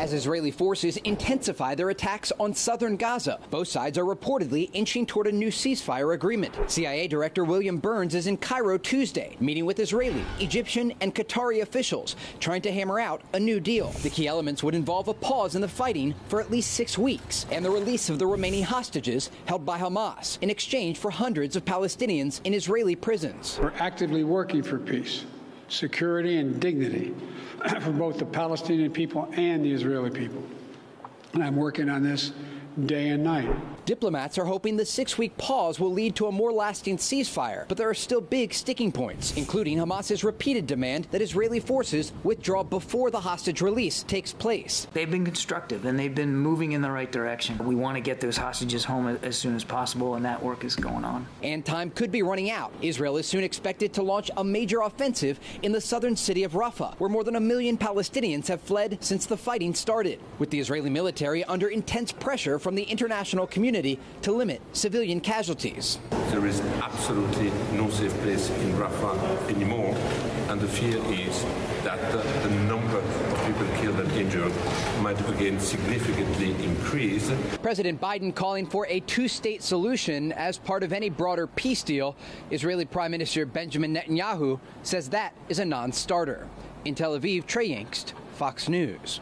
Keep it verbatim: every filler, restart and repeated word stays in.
as Israeli forces intensify their attacks on southern Gaza. Both sides are reportedly inching toward a new ceasefire agreement. C I A Director William Burns is in Cairo Tuesday, meeting with Israeli, Egyptian, and Qatari officials, trying to hammer out a new deal. The key elements would involve a pause in the fighting for at least six weeks and the release of the remaining hostages held by Hamas in exchange for hundreds of Palestinians in Israeli prisons. We're actively working for peace, security, and dignity for both the Palestinian people and the Israeli people. And I'm working on this day and night. Diplomats are hoping the six-week pause will lead to a more lasting ceasefire, but there are still big sticking points, including Hamas's repeated demand that Israeli forces withdraw before the hostage release takes place. They've been constructive, and they've been moving in the right direction. We want to get those hostages home as soon as possible, and that work is going on. And time could be running out. Israel is soon expected to launch a major offensive in the southern city of Rafah, where more than a million Palestinians have fled since the fighting started, with the Israeli military under intense pressure from the international community to limit civilian casualties. There is absolutely no safe place in Rafah anymore, and the fear is that the number of people killed and injured might again significantly increase. President Biden calling for a two-state solution as part of any broader peace deal. Israeli Prime Minister Benjamin Netanyahu says that is a non-starter. In Tel Aviv, Trey Yanst, Fox News.